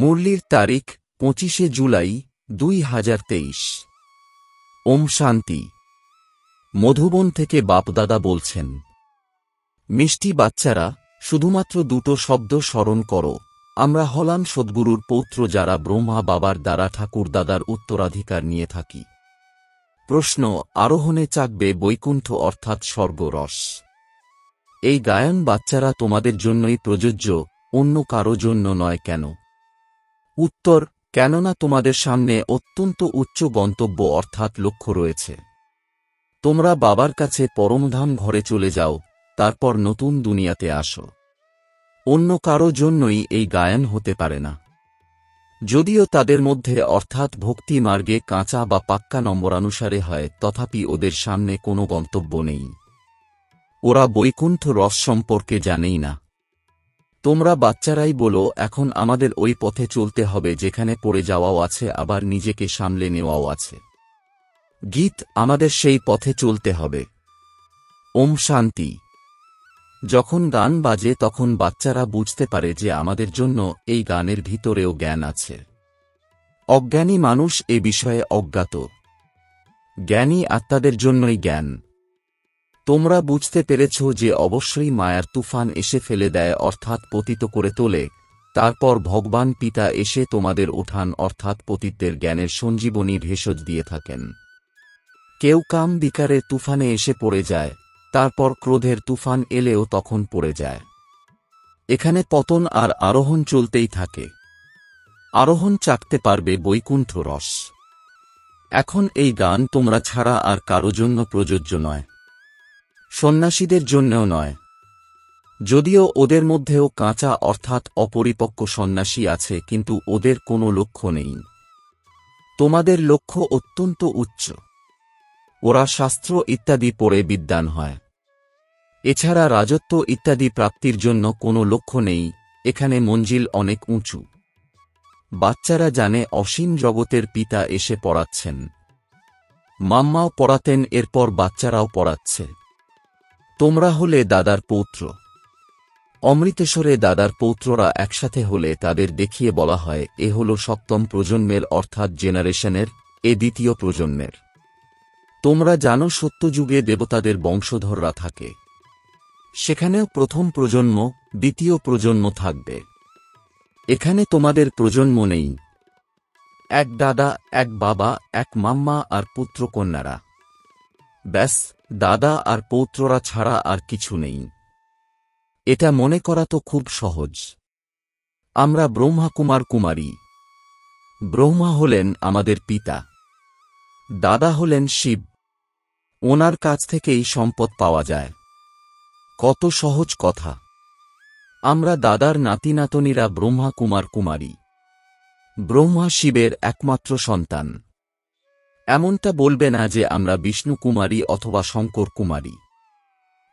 मुरलीर तारीख 25শে জুলাই ২০২৩। ওম শান্তি। মধুবন থেকে বাপদাদা বলছেন, মিষ্টি বাচ্চারা, শুধুমাত্র দুটো শব্দ স্মরণ করো। আমরা হলাম সদ্গুরুর পৌত্র, যারা ব্রহ্মা বাবার দ্বারা ঠাকুরদাদার উত্তরাধিকার নিয়ে থাকি। প্রশ্ন, আরোহণে চাকবে বৈকুণ্ঠ অর্থাৎ স্বর্গরস। এই গায়ন বাচ্চারা তোমাদের জন্যই প্রযোজ্য, অন্য কারো জন্য নয়। কেন? উত্তর, কেননা তোমাদের সামনে অত্যন্ত উচ্চ গন্তব্য অর্থাৎ লক্ষ্য রয়েছে। তোমরা বাবার কাছে পরমধাম ঘরে চলে যাও, তারপর নতুন দুনিয়াতে আসো। অন্য কারো জন্যই এই গায়ন হতে পারে না। যদিও তাদের মধ্যে অর্থাৎ ভক্তি মার্গে কাঁচা বা পাক্কা নম্বরানুসারে হয়, তথাপি ওদের সামনে কোনো গন্তব্য নেই। ওরা বৈকুণ্ঠ রস সম্পর্কে জানেই না। তোমরা বাচ্চারাই বলো, এখন আমাদের ওই পথে চলতে হবে যেখানে পড়ে যাওয়াও আছে, আবার নিজেকে সামলে নেওয়াও আছে। গীত, আমাদের সেই পথে চলতে হবে। ওম শান্তি। যখন গান বাজে তখন বাচ্চারা বুঝতে পারে যে আমাদের জন্য এই গানের ভিতরেও জ্ঞান আছে। অজ্ঞানী মানুষ এ বিষয়ে অজ্ঞাত। জ্ঞানী আত্মাদের জন্যই জ্ঞান। তোমরা বুঝতে পেরেছ যে অবশ্যই মায়ার তুফান এসে ফেলে দেয় অর্থাৎ পতিত করে তোলে, তারপর ভগবান পিতা এসে তোমাদের ওঠান অর্থাৎ পতিতদের জ্ঞানের সঞ্জীবনী ভেষজ দিয়ে থাকেন। কেউ কাম বিকারের তুফানে এসে পড়ে যায়, তারপর ক্রোধের তুফান এলেও তখন পড়ে যায়। এখানে পতন আর আরোহণ চলতেই থাকে। আরোহণ চাকতে পারবে বৈকুণ্ঠ রস। এখন এই গান তোমরা ছাড়া আর কারো জন্য প্রযোজ্য নয়, সন্ন্যাসীদের জন্যও নয়। যদিও ওদের মধ্যেও কাঁচা অর্থাৎ অপরিপক্ক সন্ন্যাসী আছে, কিন্তু ওদের কোনো লক্ষ্য নেই। তোমাদের লক্ষ্য অত্যন্ত উচ্চ। ওরা শাস্ত্র ইত্যাদি পড়ে বিদ্বান হয়। এছাড়া রাজত্ব ইত্যাদি প্রাপ্তির জন্য কোনো লক্ষ্য নেই। এখানে মঞ্জিল অনেক উঁচু। বাচ্চারা জানে অসীম জগতের পিতা এসে পড়াচ্ছেন। মাম্মাও পড়াতেন, এরপর বাচ্চারাও পড়াচ্ছে। তোমরা হলে দাদার পৌত্র। অমৃতেশ্বরে দাদার পৌত্ররা একসাথে হলে তাদের দেখিয়ে বলা হয়, এ হল 7ম প্রজন্মের অর্থাৎ জেনারেশনের, এ 2য় প্রজন্মের। তোমরা জানো সত্যযুগে দেবতাদের বংশধররা থাকে। সেখানেও 1ম প্রজন্ম, 2য় প্রজন্ম থাকবে। এখানে তোমাদের প্রজন্ম নেই। এক দাদা, এক বাবা, এক মাম্মা আর পুত্রকন্যারা। ব্যাস, দাদা আর পৌত্ররা ছাড়া আর কিছু নেই। এটা মনে করা তো খুব সহজ। আমরা ব্রহ্মা কুমার কুমারী। ব্রহ্মা হলেন আমাদের পিতা, দাদা হলেন শিব। ওনার কাছ থেকেই সম্পদ পাওয়া যায়। কত সহজ কথা। আমরা দাদার নাতি নাতনিরা ব্রহ্মা কুমার কুমারী। ব্রহ্মা শিবের একমাত্র সন্তান। এমনটা বলবে না যে আমরা বিষ্ণু কুমারী অথবা শঙ্কর কুমারী।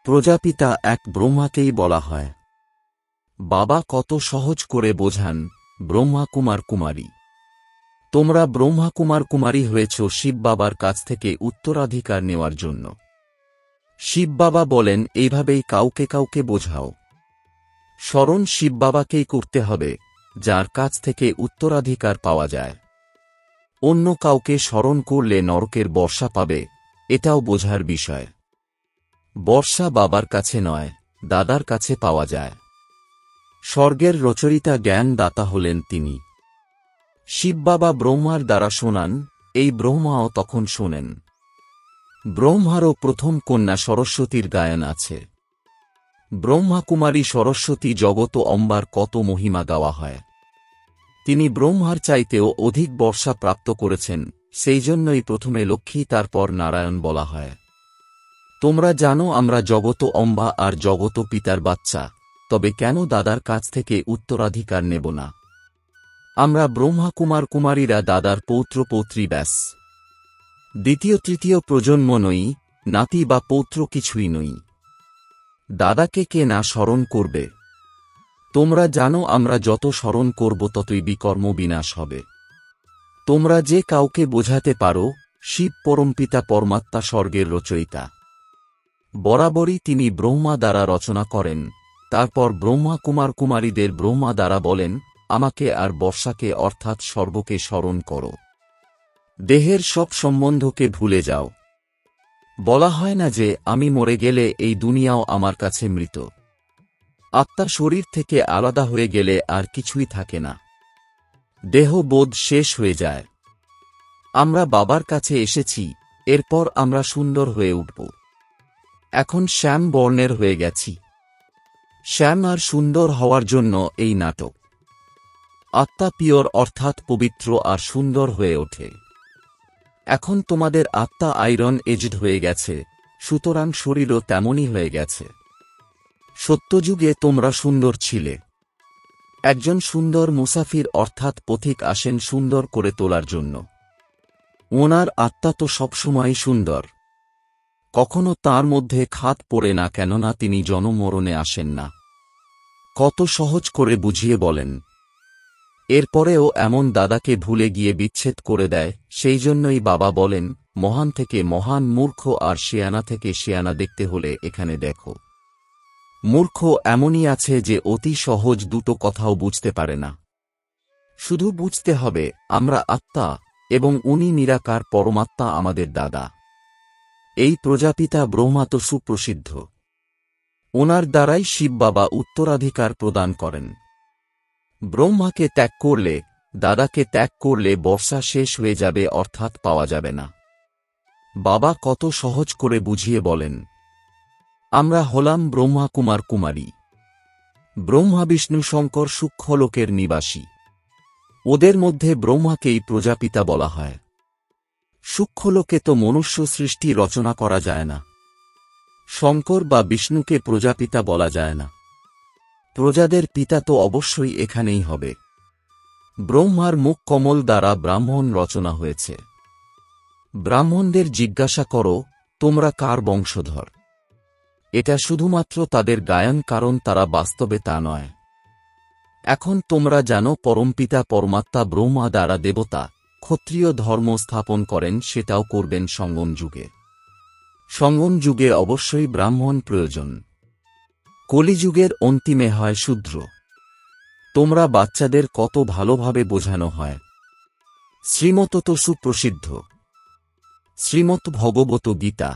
প্রজাপিতা এক ব্রহ্মাকেই বলা হয়। বাবা কত সহজ করে বোঝান, ব্রহ্মা কুমার কুমারী। তোমরা ব্রহ্মা কুমার কুমারী হয়েছ শিব বাবার কাছ থেকে উত্তরাধিকার নেওয়ার জন্য। শিব বাবা বলেন, এইভাবেই কাউকে কাউকে বোঝাও। স্মরণ শিব বাবাকেই করতে হবে, যার কাছ থেকে উত্তরাধিকার পাওয়া যায়। অন্য কাউকে স্মরণ করলে নরকের বর্ষা পাবে, এটাও বোঝার বিষয়। বর্ষা বাবার কাছে নয়, দাদার কাছে পাওয়া যায়। স্বর্গের রচয়িতা জ্ঞান দাতা হলেন তিনি। শিব বাবা ব্রহ্মার দ্বারা শোনান, এই ব্রহ্মাও তখন শোনেন। ব্রহ্মারও 1ম কন্যা সরস্বতীর গায়ন আছে। ব্রহ্মা কুমারী সরস্বতী জগত অম্বার কত মহিমা গাওয়া হয়। তিনি ব্রহ্মার চাইতেও অধিক বর্ষা প্রাপ্ত করেছেন, সেই জন্যই প্রথমে লক্ষ্মী তারপর নারায়ণ বলা হয়। তোমরা জানো আমরা জগত অম্বা আর জগত পিতার বাচ্চা, তবে কেন দাদার কাছ থেকে উত্তরাধিকার নেব না? আমরা ব্রহ্মা কুমার কুমারীরা দাদার পৌত্র পৌত্রী, ব্যাস। 2য়-3য় প্রজন্ম নই, নাতি বা পৌত্র কিছুই নই। দাদাকে কে না স্মরণ করবে? তোমরা জানো আমরা যত স্মরণ করব ততই বিকর্ম বিনাশ হবে। তোমরা যে কাউকে বোঝাতে পারো, শিব পরমপিতা পরমাত্মা স্বর্গের রচয়িতা। বরাবরই তিনি ব্রহ্মা দ্বারা রচনা করেন, তারপর ব্রহ্মা কুমার কুমারীদের ব্রহ্মা দ্বারা বলেন, আমাকে আর বর্ষাকে অর্থাৎ সর্বকে স্মরণ করো। দেহের সব সম্বন্ধকে ভুলে যাও। বলা হয় না যে আমি মরে গেলে এই দুনিয়াও আমার কাছে মৃত। আত্মা শরীর থেকে আলাদা হয়ে গেলে আর কিছুই থাকে না, দেহবোধ শেষ হয়ে যায়। আমরা বাবার কাছে এসেছি, এরপর আমরা সুন্দর হয়ে উঠব। এখন শ্যাম বর্ণের হয়ে গেছি। শ্যাম আর সুন্দর হওয়ার জন্য এই নাটক। আত্মা পিওর অর্থাৎ পবিত্র আর সুন্দর হয়ে ওঠে। এখন তোমাদের আত্মা আয়রন এজড হয়ে গেছে, সুতরাং শরীরও তেমনই হয়ে গেছে। সত্যযুগে তোমরা সুন্দর ছিলে। একজন সুন্দর মুসাফির অর্থাৎ পথিক আসেন সুন্দর করে তোলার জন্য। ওনার আত্মা তো সবসময় সুন্দর, কখনো তার মধ্যে খাদ পড়ে না, কেননা তিনি জনমরণে আসেন না। কত সহজ করে বুঝিয়ে বলেন। এরপরেও এমন দাদাকে ভুলে গিয়ে বিচ্ছেদ করে দেয়। সেই জন্যই বাবা বলেন, মহান থেকে মহান, মূর্খ আর শিয়ানা থেকে শিয়ানা দেখতে হলে এখানে দেখো। মূর্খ এমনই আছে যে অতি সহজ দুটো কথাও বুঝতে পারে না। শুধু বুঝতে হবে আমরা আত্মা এবং উনি নিরাকার পরমাত্মা আমাদের দাদা। এই প্রজাপিতা ব্রহ্মা তো সুপ্রসিদ্ধ। ওনার দ্বারাই শিব বাবা উত্তরাধিকার প্রদান করেন। ব্রহ্মাকে ত্যাগ করলে, দাদাকে ত্যাগ করলে বর্ষা শেষ হয়ে যাবে অর্থাৎ পাওয়া যাবে না। বাবা কত সহজ করে বুঝিয়ে বলেন। আমরা হলাম ব্রহ্মা কুমার কুমারী, ব্রহ্মা বিষ্ণু শঙ্কর সূক্ষ্মলোকের নিবাসী। ওদের মধ্যে ব্রহ্মাকেই প্রজাপিতা বলা হয়। সূক্ষ্মলোকে তো মনুষ্য সৃষ্টি রচনা করা যায় না। শঙ্কর বা বিষ্ণুকে প্রজাপিতা বলা যায় না। প্রজাদের পিতা তো অবশ্যই এখানেই হবে। ব্রহ্মার মুখ কমল দ্বারা ব্রাহ্মণ রচনা হয়েছে। ব্রাহ্মণদের জিজ্ঞাসা করো, তোমরা কার বংশধর? এটা শুধুমাত্র তাদের গায়ন, কারণ তারা বাস্তবে তা নয়। এখন তোমরা জানো পরমপিতা পরমাত্মা ব্রহ্মা দ্বারা দেবতা ক্ষত্রিয় ধর্ম স্থাপন করেন, সেটাও করবেন সঙ্গম যুগে। সঙ্গম যুগে অবশ্যই ব্রাহ্মণ প্রয়োজন। কলিযুগের অন্তিমে হয় শূদ্র। তোমরা বাচ্চাদের কত ভালোভাবে বোঝানো হয়। শ্রীমত তো সুপ্রসিদ্ধ, শ্রীমত ভগবত গীতা।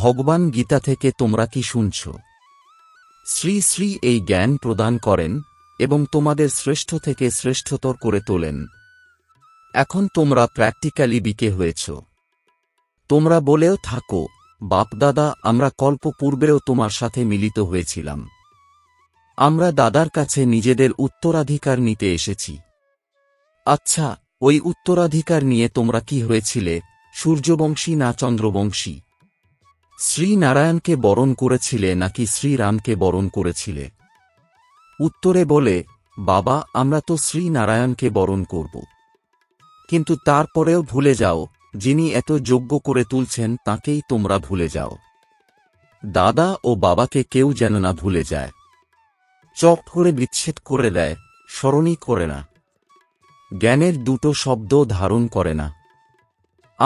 ভগবান গীতা থেকে তোমরা কি শুনছ? শ্রী শ্রী এই জ্ঞান প্রদান করেন এবং তোমাদের শ্রেষ্ঠ থেকে শ্রেষ্ঠতর করে তোলেন। এখন তোমরা প্র্যাকটিক্যালি বিকে হয়েছ। তোমরা বলেও থাকো, বাপ-দাদা, আমরা কল্প পূর্বেও তোমার সাথে মিলিত হয়েছিলাম। আমরা দাদার কাছে নিজেদের উত্তরাধিকার নিতে এসেছি। আচ্ছা, ওই উত্তরাধিকার নিয়ে তোমরা কি হয়েছিলে? সূর্যবংশী না চন্দ্রবংশী? শ্রীনারায়ণকে বরণ করেছিলে নাকি শ্রীরামকে বরণ করেছিলে? উত্তরে বলে, বাবা, আমরা তো শ্রীনারায়ণকে বরণ করব। কিন্তু তারপরেও ভুলে যাও, যিনি এত যোগ্য করে তুলছেন তাকেই তোমরা ভুলে যাও। দাদা ও বাবাকে কেউ যেন না ভুলে যায়। চট করে বিচ্ছেদ করে দেয়, স্মরণই করে না, জ্ঞানের দুটো শব্দ ধারণ করে না।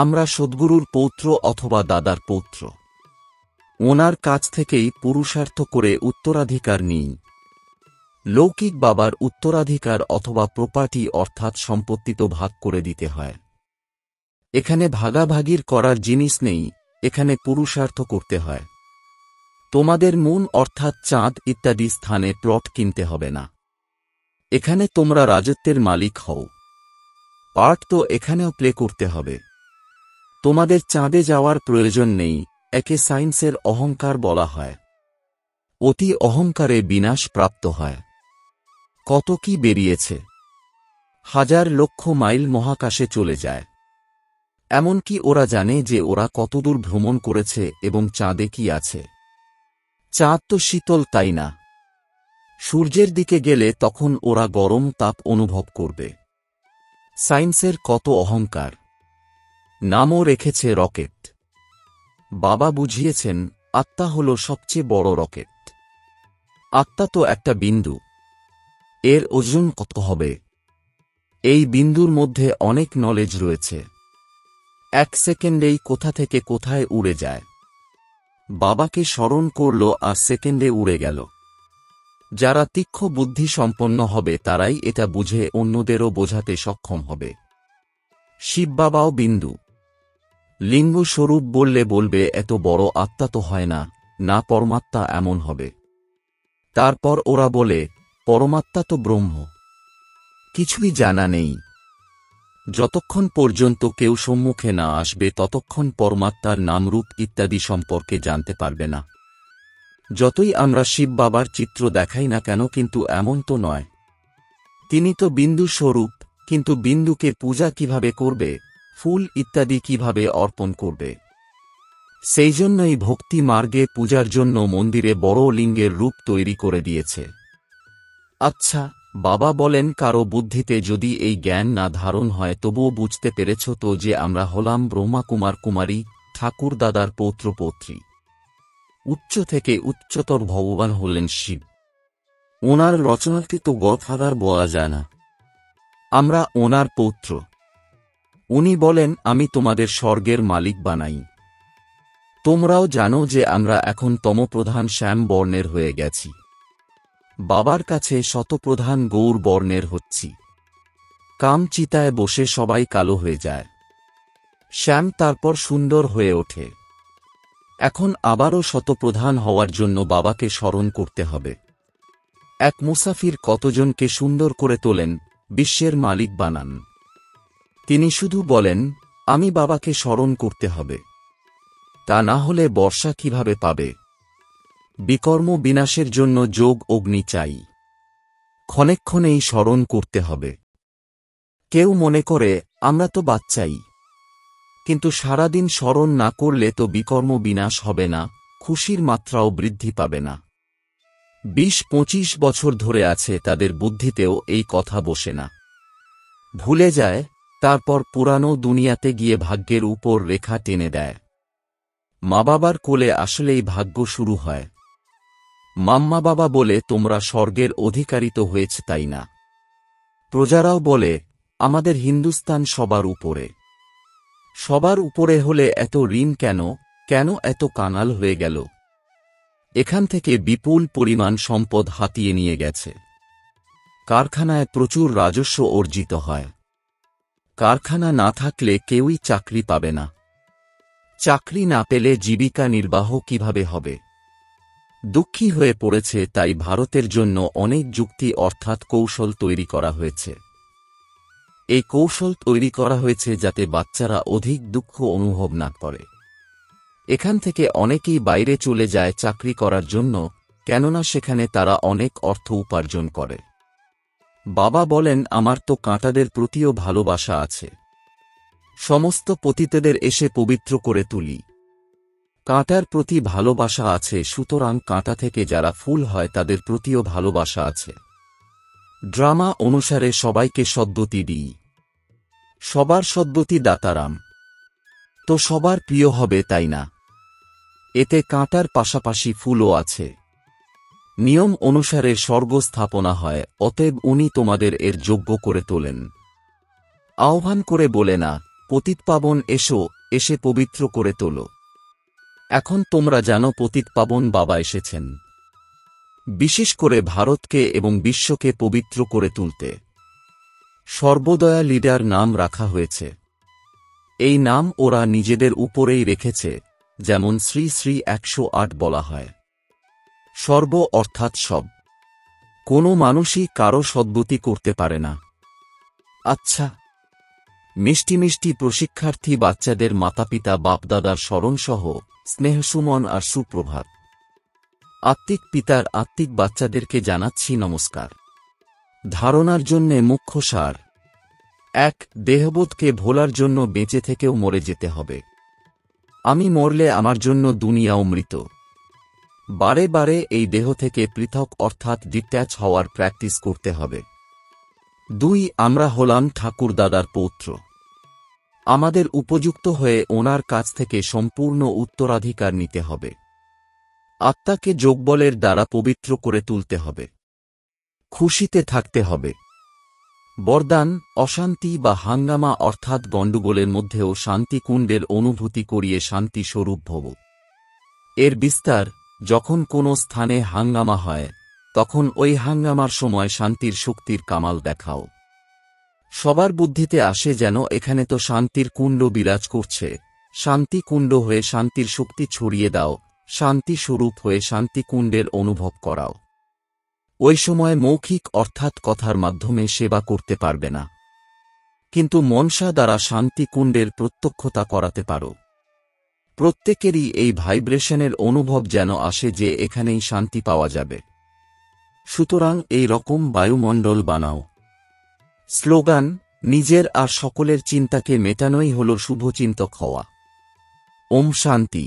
আমরা সদ্গুরুর পৌত্র অথবা দাদার পৌত্র। ওনার কাছ থেকেই পুরুষার্থ করে উত্তরাধিকার নিই। লৌকিক বাবার উত্তরাধিকার অথবা প্রপার্টি অর্থাৎ সম্পত্তি তো ভাগ করে দিতে হয়। এখানে ভাগাভাগির করার জিনিস নেই, এখানে পুরুষার্থ করতে হয়। তোমাদের মুন অর্থাৎ চাঁদ ইত্যাদি স্থানে প্লট কিনতে হবে না। এখানে তোমরা রাজত্বের মালিক হও। পার্ট তো এখানেও প্লে করতে হবে। তোমাদের চাঁদে যাওয়ার প্রয়োজন নেই। একে সায়েন্সের অহংকার বলা হয়। অতি অহংকারে বিনাশ প্রাপ্ত হয়। কত কি বেরিয়েছে, হাজার লক্ষ মাইল মহাকাশে চলে যায়। এমনকি ওরা জানে যে ওরা কতদূর ভ্রমণ করেছে এবং চাঁদে কি আছে। চাঁদ তো শীতল, তাই না? সূর্যের দিকে গেলে তখন ওরা গরম তাপ অনুভব করবে। সায়েন্সের কত অহংকার! নামও রেখেছে রকেট। বাবা বুঝিয়েছেন, আত্মা হল সবচেয়ে বড় রকেট। আত্মা তো একটা বিন্দু। এর ওজন কত হবে? এই বিন্দুর মধ্যে অনেক নলেজ রয়েছে। এক সেকেন্ডেই কোথা থেকে কোথায় উড়ে যায়। বাবাকে স্মরণ করল আর সেকেন্ডে উড়ে গেল। যারা তীক্ষ্ণ বুদ্ধি সম্পন্ন হবে তারাই এটা বুঝে অন্যদেরও বোঝাতে সক্ষম হবে। শিববাবাও বিন্দু লিঙ্গ স্বরূপ বললে বলবে এত বড় আত্মা তো হয় না, না পরমাত্মা এমন হবে। তারপর ওরা বলে পরমাত্মা তো ব্রহ্ম, কিছুই জানা নেই। যতক্ষণ পর্যন্ত কেউ সম্মুখে না আসবে ততক্ষণ পরমাত্মার নামরূপ ইত্যাদি সম্পর্কে জানতে পারবে না। যতই আমরা শিব বাবার চিত্র দেখাই না কেন, কিন্তু এমন তো নয়। তিনি তো বিন্দু স্বরূপ, কিন্তু বিন্দুকে পূজা কিভাবে করবে, ফুল ইত্যাদি কিভাবে অর্পণ করবে? সেই জন্যই ভক্তি মার্গে পূজার জন্য মন্দিরে বড় লিঙ্গের রূপ তৈরি করে দিয়েছে। আচ্ছা, বাবা বলেন কারো বুদ্ধিতে যদি এই জ্ঞান না ধারণ হয়, তবুও বুঝতে পেরেছ তো যে আমরা হলাম ব্রহ্মা কুমার কুমারী, ঠাকুর দাদার পৌত্রপৌত্রী। উচ্চ থেকে উচ্চতর ভগবান হলেন শিব। ওনার রচনাকে তো গডফাদার বলা যায় না, আমরা ওনার পৌত্র। উনি বলেন আমি তোমাদের স্বর্গের মালিক বানাই। তোমরাও জানো যে আমরা এখন তমপ্রধান শ্যাম বর্ণের হয়ে গেছি, বাবার কাছে শতপ্রধান গৌর বর্ণের হচ্ছি। কামচিতায় বসে সবাই কালো হয়ে যায়, শ্যাম তারপর সুন্দর হয়ে ওঠে। এখন আবারও শতপ্রধান হওয়ার জন্য বাবাকে স্মরণ করতে হবে। এক মুসাফির কতজনকে সুন্দর করে তোলেন, বিশ্বের মালিক বানান। তিনি শুধু বলেন আমি বাবাকে স্মরণ করতে হবে, তা না হলে বর্ষা কিভাবে পাবে? বিকর্ম বিনাশের জন্য যোগ অগ্নি চাই, ক্ষণেক্ষণেই স্মরণ করতে হবে। কেউ মনে করে আমরা তো বাচ্চাই, কিন্তু সারাদিন স্মরণ না করলে তো বিকর্ম বিনাশ হবে না, খুশির মাত্রাও বৃদ্ধি পাবে না। ২০-২৫ বছর ধরে আছে, তাদের বুদ্ধিতেও এই কথা বসে না, ভুলে যায়। তারপর পুরানো দুনিয়াতে গিয়ে ভাগ্যের উপর রেখা টেনে দেয়। মা বাবার কোলে আসলেই ভাগ্য শুরু হয়। মাম্মা বাবা বলে তোমরা স্বর্গের অধিকারী তো হয়েছ, তাই না? প্রজারাও বলে আমাদের হিন্দুস্তান সবার উপরে। সবার উপরে হলে এত ঋণ কেন, কেন এত কাঙাল হয়ে গেল? এখান থেকে বিপুল পরিমাণ সম্পদ হাতিয়ে নিয়ে গেছে। কারখানায় প্রচুর রাজস্ব অর্জিত হয়। কারখানা না থাকলে কেউই চাকরি পাবে না। চাকরি না পেলে জীবিকা নির্বাহ কিভাবে হবে? দুঃখী হয়ে পড়েছে, তাই ভারতের জন্য অনেক যুক্তি অর্থাৎ কৌশল তৈরি করা হয়েছে। এই কৌশল তৈরি করা হয়েছে যাতে বাচ্চারা অধিক দুঃখ অনুভব না করে। এখান থেকে অনেকেই বাইরে চলে যায় চাকরি করার জন্য, কেননা সেখানে তারা অনেক অর্থ উপার্জন করে। বাবা বলেন আমার তো কাঁটাদের প্রতিও ভালোবাসা আছে, সমস্ত পতিতদের এসে পবিত্র করে তুলি। কাঁটার প্রতি ভালোবাসা আছে, সুতরাং কাঁটা থেকে যারা ফুল হয় তাদের প্রতিও ভালোবাসা আছে। ড্রামা অনুসারে সবাইকে সদ্গতি দিই, সবার সদ্গতি দাতারাম, তো সবার প্রিয় হবে, তাই না? এতে কাঁটার পাশাপাশি ফুলও আছে। নিয়ম অনুসারে স্বর্গ স্থাপনা হয়, অতএব উনি তোমাদের এর যোগ্য করে তোলেন। আহ্বান করে বলে না, পতিতপাবন এসো, এসে পবিত্র করে তোলো। এখন তোমরা জানো পতিতপাবন বাবা এসেছেন, বিশেষ করে ভারতকে এবং বিশ্বকে পবিত্র করে তুলতে। সর্বদয়া লিডার নাম রাখা হয়েছে। এই নাম ওরা নিজেদের উপরেই রেখেছে, যেমন শ্রী শ্রী 108 বলা হয়। সর্ব অর্থাৎ সব, কোনো মানুষই কারো সদ্গতি করতে পারে না। আচ্ছা, মিষ্টি মিষ্টি প্রশিক্ষার্থী বাচ্চাদের মাতাপিতা বাপদাদার স্মরণসহ স্নেহসুমন আর সুপ্রভাত। আত্মিক পিতার আত্মিক বাচ্চাদেরকে জানাচ্ছি নমস্কার। ধারণার জন্যে মুখ্য সার ১. দেহবোধকে ভোলার জন্য বেঁচে থেকেও মরে যেতে হবে। আমি মরলে আমার জন্য দুনিয়াও মৃত। বারে বারে এই দেহ থেকে পৃথক অর্থাৎ ডিট্যাচ হওয়ার প্র্যাকটিস করতে হবে। ২. আমরা হলাম ঠাকুর দাদার পৌত্র। আমাদের উপযুক্ত হয়ে ওনার কাছ থেকে সম্পূর্ণ উত্তরাধিকার নিতে হবে। আত্মাকে যোগবলের দ্বারা পবিত্র করে তুলতে হবে। খুশিতে থাকতে হবে। বরদান অশান্তি বা হাঙ্গামা অর্থাৎ গণ্ডগোলের মধ্যেও শান্তিকুণ্ডের অনুভূতি করিয়ে শান্তি স্বরূপ ভব। এর বিস্তার, যখন কোনো স্থানে হাঙ্গামা হয় তখন ওই হাঙ্গামার সময় শান্তির শক্তির কামাল দেখাও। সবার বুদ্ধিতে আসে যেন এখানে তো শান্তির কুণ্ড বিরাজ করছে, শান্তি কুণ্ড হয়ে শান্তির শক্তি ছড়িয়ে দাও, শান্তি স্বরূপ হয়ে শান্তি কুণ্ডের অনুভব করাও। ওই সময় মৌখিক অর্থাৎ কথার মাধ্যমে সেবা করতে পারবে না, কিন্তু মনসা দ্বারা শান্তি কুণ্ডের প্রত্যক্ষতা করাতে পারো। প্রত্যেকেরই এই ভাইব্রেশনের অনুভব যেন আসে যে এখানেই শান্তি পাওয়া যাবে। সুতরাং এই রকম বায়ুমণ্ডল বানাও। স্লোগান, নিজের আর সকলের চিন্তাকে মেটানোই হল শুভচিন্তক হওয়া। ওম শান্তি।